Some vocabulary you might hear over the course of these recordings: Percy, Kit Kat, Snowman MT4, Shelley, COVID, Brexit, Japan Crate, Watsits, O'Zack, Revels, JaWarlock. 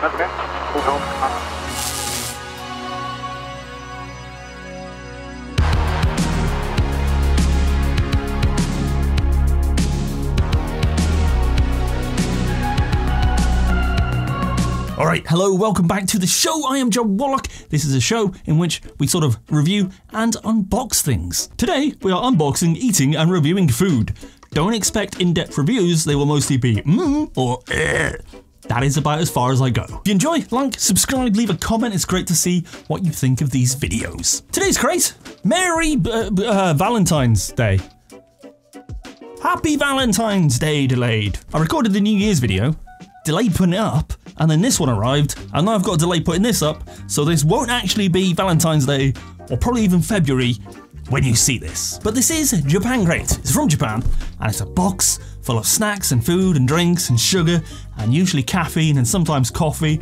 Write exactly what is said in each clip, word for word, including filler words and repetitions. Okay. We'll go. All right, hello, welcome back to the show. I am JaWarlock. This is a show in which we sort of review and unbox things. Today, we are unboxing, eating, and reviewing food. Don't expect in-depth reviews. They will mostly be mmm or eh. That is about as far as I go. If you enjoy, like, subscribe, leave a comment. It's great to see what you think of these videos. Today's crate, Merry uh, uh, Valentine's Day. Happy Valentine's Day, delayed. I recorded the New Year's video, delayed putting it up, and then this one arrived, and now I've got to delay putting this up, so this won't actually be Valentine's Day, or probably even February, when you see this. But this is Japan Crate. It's from Japan, and it's a box full of snacks and food and drinks and sugar and usually caffeine and sometimes coffee,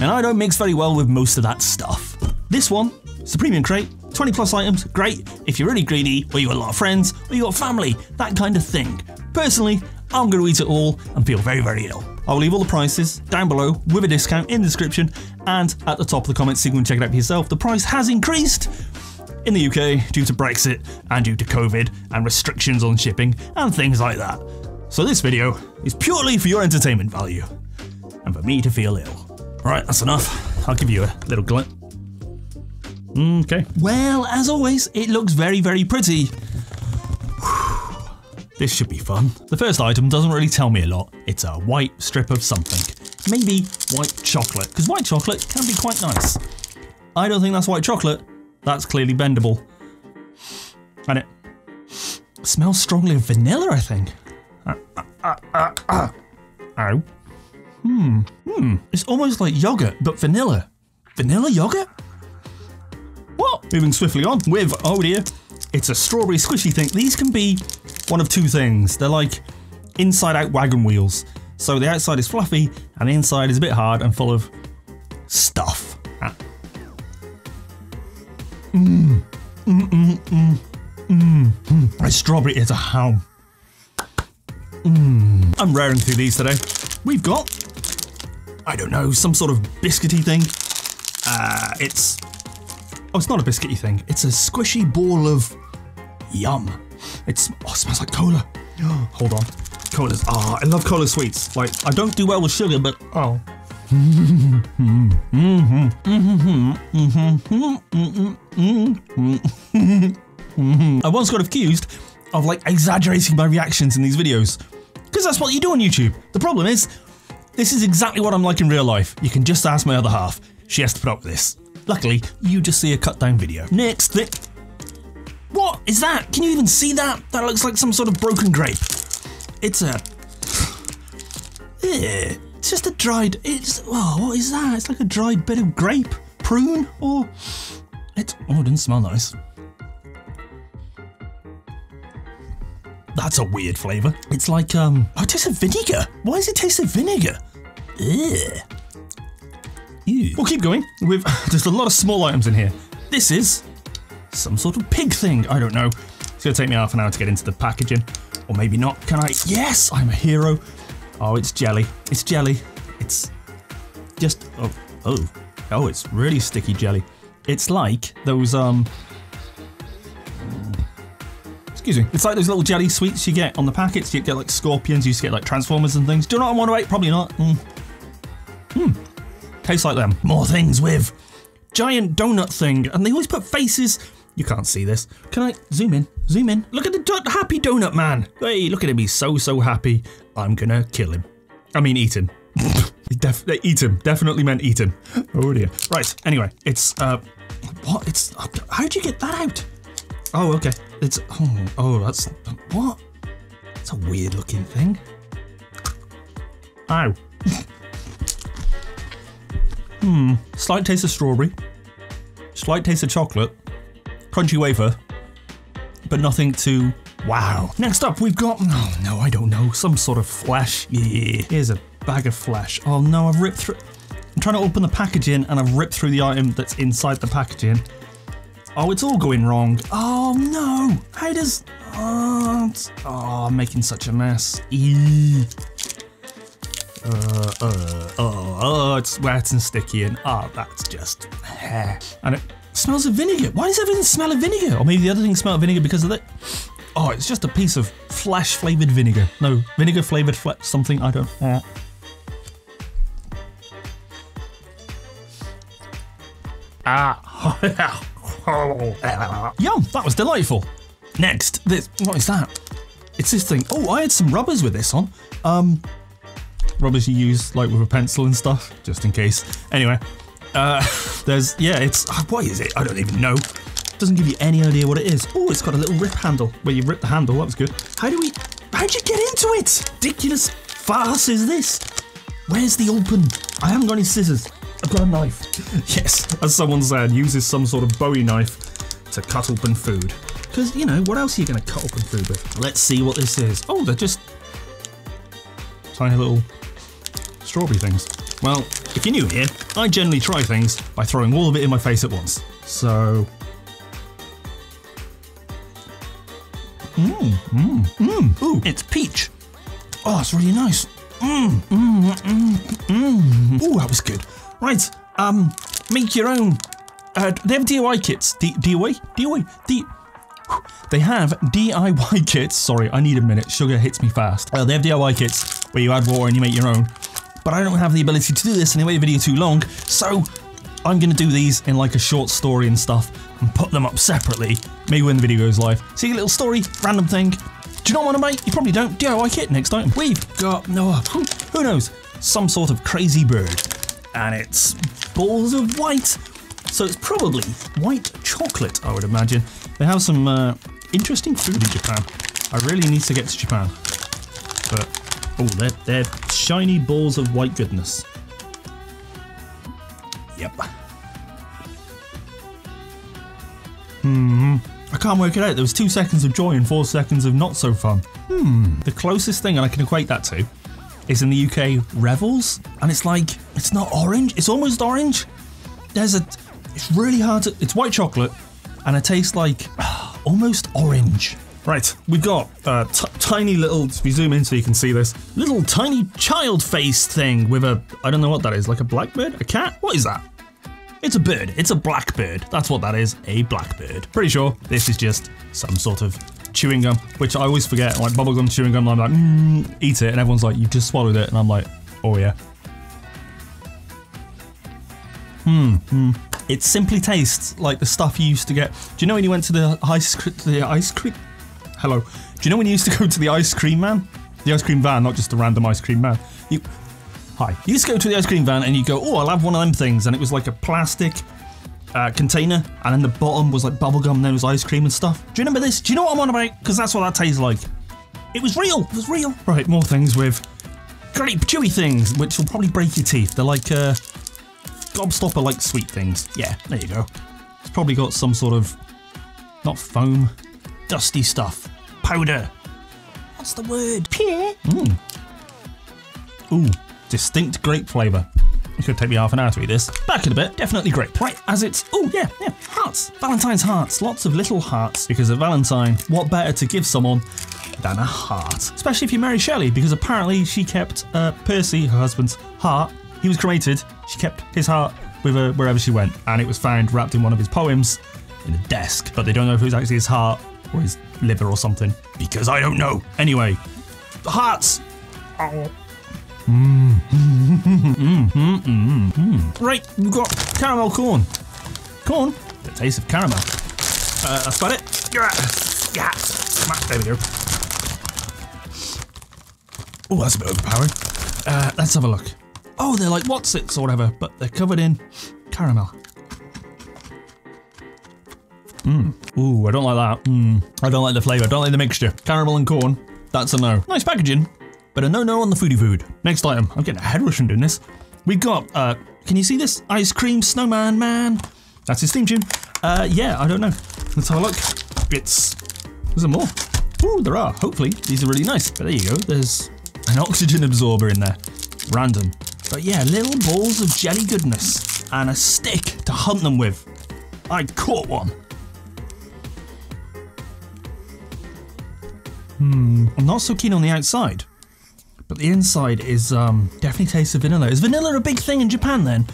and I don't mix very well with most of that stuff. This one, it's a premium crate, twenty plus items, great if you're really greedy or you got a lot of friends or you got family, that kind of thing. Personally, I'm going to eat it all and feel very, very ill. I will leave all the prices down below with a discount in the description and at the top of the comments so you can check it out for yourself. The price has increased in the U K due to Brexit and due to COVID and restrictions on shipping and things like that. So this video is purely for your entertainment value and for me to feel ill. All right, that's enough. I'll give you a little glint. Okay. Well, as always, it looks very, very pretty. This should be fun. The first item doesn't really tell me a lot. It's a white strip of something. Maybe white chocolate, because white chocolate can be quite nice. I don't think that's white chocolate. That's clearly bendable. And it smells strongly of vanilla, I think. Uh, uh, uh, uh, uh. Ow. Hmm. Hmm. It's almost like yogurt, but vanilla. Vanilla yogurt? What? Moving swiftly on with, oh dear, it's a strawberry squishy thing. These can be one of two things. They're like inside out wagon wheels. So the outside is fluffy and the inside is a bit hard and full of stuff. Mmm. Mmm, mmm, mmm. Mmm. Mm. My strawberry is a ham. Mmm. I'm raring through these today. We've got, I don't know, some sort of biscuity thing. Uh, it's, oh, it's not a biscuity thing. It's a squishy ball of yum. It's, oh, it smells like cola. Oh, hold on. Colas. Ah, oh, I love cola sweets. Like, I don't do well with sugar, but oh. I once got accused of like exaggerating my reactions in these videos. Because that's what you do on YouTube. The problem is, this is exactly what I'm like in real life. You can just ask my other half. She has to put up with this. Luckily, you just see a cut down video. Next thing. What is that? Can you even see that? That looks like some sort of broken grape. It's a... Ew, it's just a dried... It's... Oh, what is that? It's like a dried bit of grape? Prune? Or... It's... Oh, it didn't smell nice. That's a weird flavour. It's like, um... oh, it tastes of vinegar. Why does it taste of vinegar? Ew. Ew. We'll keep going. We've... There's a lot of small items in here. This is... some sort of pig thing, I don't know. It's gonna take me half an hour to get into the packaging, or maybe not. Can I? Yes, I'm a hero. Oh, it's jelly. It's jelly. It's just, oh, oh, oh, it's really sticky jelly. It's like those, um, excuse me. It's like those little jelly sweets you get on the packets. You get like scorpions, you used to get like Transformers and things. Do you know what I want to eat? Probably not. Mm. Mm. Tastes like them. More things with giant donut thing, and they always put faces. You can't see this. Can I zoom in? Zoom in. Look at the do happy donut man. Hey, look at him. He's so, so happy. I'm gonna kill him. I mean, eat him. Def eat him. Definitely meant eat him. Oh dear. Right. Anyway, it's, uh, what? It's, how'd you get that out? Oh, okay. It's, oh, oh, that's, what? It's a weird looking thing. Ow. Hmm. Slight taste of strawberry. Slight taste of chocolate. Crunchy wafer, but nothing too wow. Next up, we've got, oh no, I don't know, some sort of flesh. Yeah, here's a bag of flesh. Oh no, I've ripped through. I'm trying to open the packaging and I've ripped through the item that's inside the packaging. Oh, it's all going wrong. Oh no, how does? Oh, oh, I'm making such a mess. Eee. uh, uh, oh, oh, it's wet and sticky, and oh, that's just hair. And it smells of vinegar. Why does everything smell of vinegar? Or maybe the other things smell of vinegar because of that. Oh, it's just a piece of flesh-flavored vinegar. No, vinegar-flavored flesh, something, I don't know. Ah, yum, that was delightful. Next, this, what is that? It's this thing. Oh, I had some rubbers with this on. Um, rubbers you use like with a pencil and stuff, just in case. Anyway, uh, there's, yeah, it's, what is it? I don't even know. Doesn't give you any idea what it is. Oh, it's got a little rip handle where you rip the handle. That was good. How do we, how'd you get into it? Ridiculous farce is this? Where's the open? I haven't got any scissors. I've got a knife. Yes, as someone said, uses some sort of Bowie knife to cut open food. Because, you know, what else are you going to cut open food with? Let's see what this is. Oh, they're just tiny little strawberry things. Well, if you're new here, I generally try things by throwing all of it in my face at once. So... Mmm, mmm, mmm. Ooh, it's peach. Oh, it's really nice. Mmm, mmm, mmm, mmm. Ooh, that was good. Right, um, make your own. Uh, they have D I Y kits. D DIY? DIY? D they have D I Y kits. Sorry, I need a minute. Sugar hits me fast. Uh, they have D I Y kits where you add water and you make your own. But I don't have the ability to do this and they made a video too long, so I'm going to do these in like a short story and stuff and put them up separately. Maybe when the video goes live. See a little story, random thing. Do you not want to make? You probably don't. D I Y kit next time. We've got, no, who knows, some sort of crazy bird. And it's balls of white. So it's probably white chocolate, I would imagine. They have some uh, interesting food in Japan. I really need to get to Japan. But, oh, they're, they're shiny balls of white goodness. Yep. Hmm. I can't work it out. There was two seconds of joy and four seconds of not so fun. Hmm. The closest thing I can equate that to is in the U K, Revels. And it's like, it's not orange. It's almost orange. There's a, it's really hard to, it's white chocolate. And it tastes like uh, almost orange. Right, we've got uh, tiny little, if you zoom in so you can see this, little tiny child face thing with a, I don't know what that is, like a blackbird? A cat? What is that? It's a bird. It's a blackbird. That's what that is, a blackbird. Pretty sure this is just some sort of chewing gum, which I always forget, like bubblegum, chewing gum, I'm like, mm, eat it, and everyone's like, you've just swallowed it, and I'm like, oh yeah. Hmm, hmm. It simply tastes like the stuff you used to get. Do you know when you went to the ice, to the ice cream? Hello. Do you know when you used to go to the ice cream man? The ice cream van, not just a random ice cream man. You, hi. You used to go to the ice cream van and you go, oh, I'll have one of them things. And it was like a plastic uh, container. And then the bottom was like bubblegum and then it was ice cream and stuff. Do you remember this? Do you know what I'm on about? Because that's what that tastes like. It was real. It was real. Right, more things with grape chewy things, which will probably break your teeth. They're like... Uh, Gobstopper like sweet things. Yeah, there you go. It's probably got some sort of, not foam, dusty stuff. Powder. What's the word? Pure. Mm. Ooh, distinct grape flavour. It could take me half an hour to eat this. Back in a bit, definitely grape. Right, as it's, oh yeah, yeah, hearts. Valentine's hearts, lots of little hearts. Because of Valentine, what better to give someone than a heart? Especially if you marry Shelley, because apparently she kept uh, Percy, her husband's, heart. He was cremated, she kept his heart with her wherever she went, and it was found wrapped in one of his poems in a desk, but they don't know if it was actually his heart or his liver or something, because I don't know. Anyway, hearts! Oh. Mm. Mm, mm, mm, mm, mm. Right, we've got caramel corn. Corn, the taste of caramel. Uh, that's about it. Yeah, there we go. Oh, that's a bit overpowering. Uh, let's have a look. Oh, they're like Watsits or whatever, but they're covered in caramel. Mmm. Ooh, I don't like that. Mmm. I don't like the flavour. I don't like the mixture. Caramel and corn. That's a no. Nice packaging, but a no-no on the foodie food. Next item. I'm getting a head rush from doing this. We've got, uh, can you see this? Ice cream snowman man. That's his theme tune. Uh, yeah, I don't know. Let's have a look. It's, there's some more. Ooh, there are. Hopefully, these are really nice. But there you go. There's an oxygen absorber in there. Random. But yeah, little balls of jelly goodness and a stick to hunt them with. I caught one. Hmm, I'm not so keen on the outside, but the inside is um, definitely tastes of vanilla. Is vanilla a big thing in Japan then?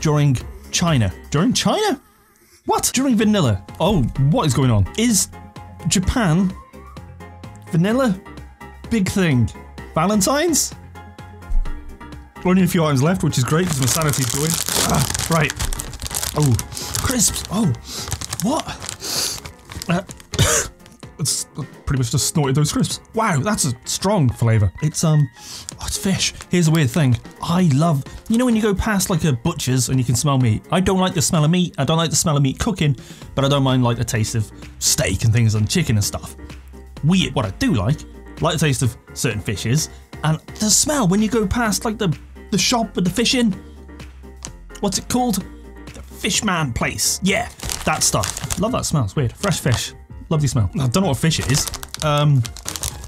During China? During China? What? During vanilla? Oh, what is going on? Is Japan vanilla big thing? Valentine's? Only a few items left, which is great because my sanity's going. Ah, right. Oh, crisps. Oh, what? Uh, it's pretty much just snorted those crisps. Wow, that's a strong flavour. It's um, oh, it's fish. Here's a weird thing. I love, you know when you go past like a butcher's and you can smell meat? I don't like the smell of meat. I don't like the smell of meat cooking, but I don't mind like the taste of steak and things and chicken and stuff. Weird. What I do like, like the taste of certain fishes and the smell when you go past like the, the shop with the fish in. What's it called? The Fishman place. Yeah, that stuff. Love that smell. It's weird. Fresh fish. Lovely smell. I don't know what fish it is. Um,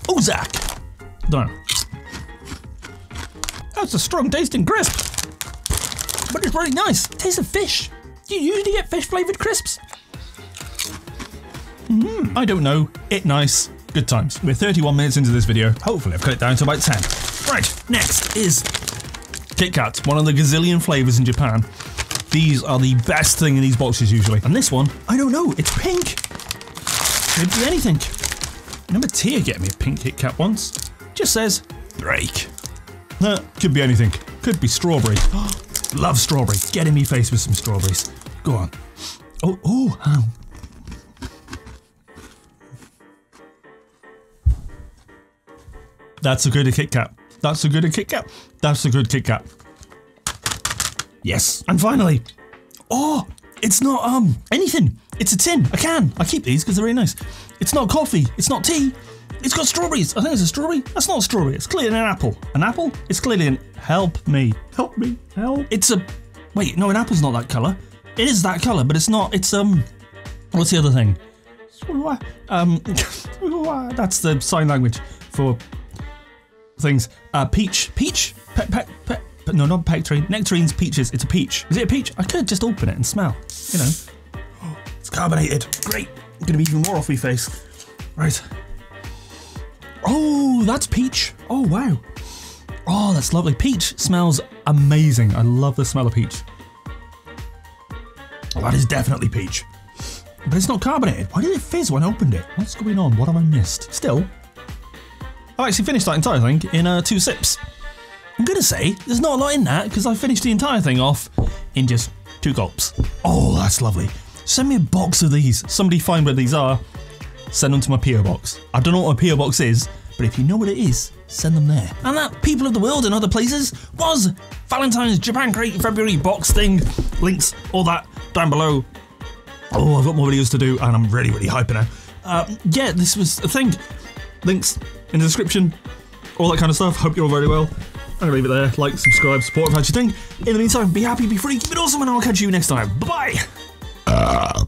O'Zack. Don't know. That's a strong tasting crisp, but it's really nice. Taste of fish. Do you usually get fish flavoured crisps? Mm, I don't know. It nice. Good times. We're thirty-one minutes into this video. Hopefully I've cut it down to about ten. Right, next is Kit Kat, one of the gazillion flavours in Japan. These are the best thing in these boxes usually. And this one, I don't know, it's pink. Could be anything. Remember Tia get me a pink Kit Kat once? Just says, break. Nah, could be anything. Could be strawberry. Love strawberry. Get in me face with some strawberries. Go on. Oh, oh, ow. That's a good Kit Kat. That's a good Kit Kat. That's a good Kit Kat. Yes. And finally, oh, it's not um anything. It's a tin. A can. I keep these because they're really nice. It's not coffee. It's not tea. It's got strawberries. I think it's a strawberry. That's not a strawberry. It's clearly an apple. An apple? It's clearly an... Help me. Help me. Help. It's a... Wait, no, an apple's not that colour. It is that colour, but it's not... It's, um... What's the other thing? Um... That's the sign language for... things. Uh, peach. Peach? Pe pe pe pe no, not nectarine. Nectarine's peaches. It's a peach. Is it a peach? I could just open it and smell. You know. It's carbonated. Great. I'm gonna be even more off my face. Right. Oh, that's peach. Oh, wow. Oh, that's lovely. Peach smells amazing. I love the smell of peach. Oh, that is definitely peach. But it's not carbonated. Why did it fizz when I opened it? What's going on? What have I missed? Still, I've actually finished that entire thing in uh, two sips. I'm gonna say there's not a lot in that because I finished the entire thing off in just two gulps. Oh, that's lovely. Send me a box of these. Somebody find where these are. Send them to my P O box. I don't know what a P O box is, but if you know what it is, send them there. And that, people of the world and other places, was Valentine's Japan Crate February box thing. Links, all that, down below. Oh, I've got more videos to do, and I'm really, really hyping now. Uh, yeah, this was a thing. Links in the description, all that kind of stuff. Hope you're all very well. I'm going to leave it there. Like, subscribe, support if that's your thing. In the meantime, be happy, be free, keep it awesome, and I'll catch you next time. Bye-bye! Uh.